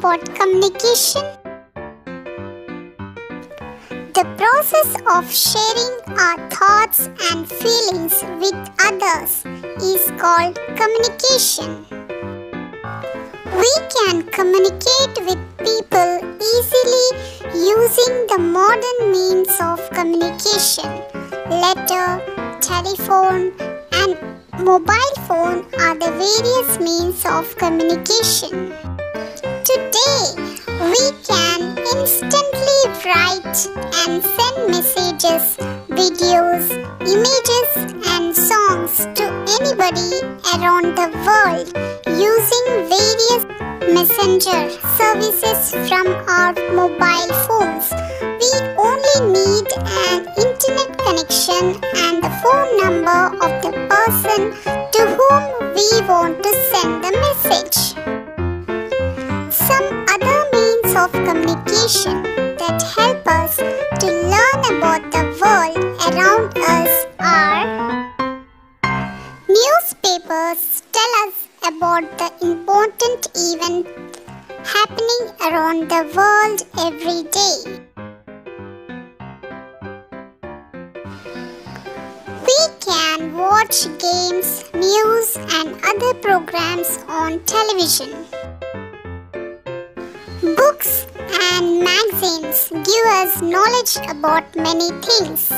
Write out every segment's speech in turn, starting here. about communication, the process of sharing our thoughts and feelings with others is called communication. We can communicate with people easily using the modern means of communication. Letter, telephone, and mobile phone are the various means of communication. Today, we can instantly write and send messages, videos, images, and songs to anybody around the world using various messenger services from our mobile phones. We only need an internet connection and the phone number of the person to whom we want to send the message. Some other means of communication that help us to learn about the world around us are newspapers tell us about the important event happening around the world every day. We can watch games, news and other programs on television. Books and magazines give us knowledge about many things.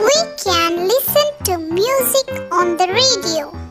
We can listen to music on the radio.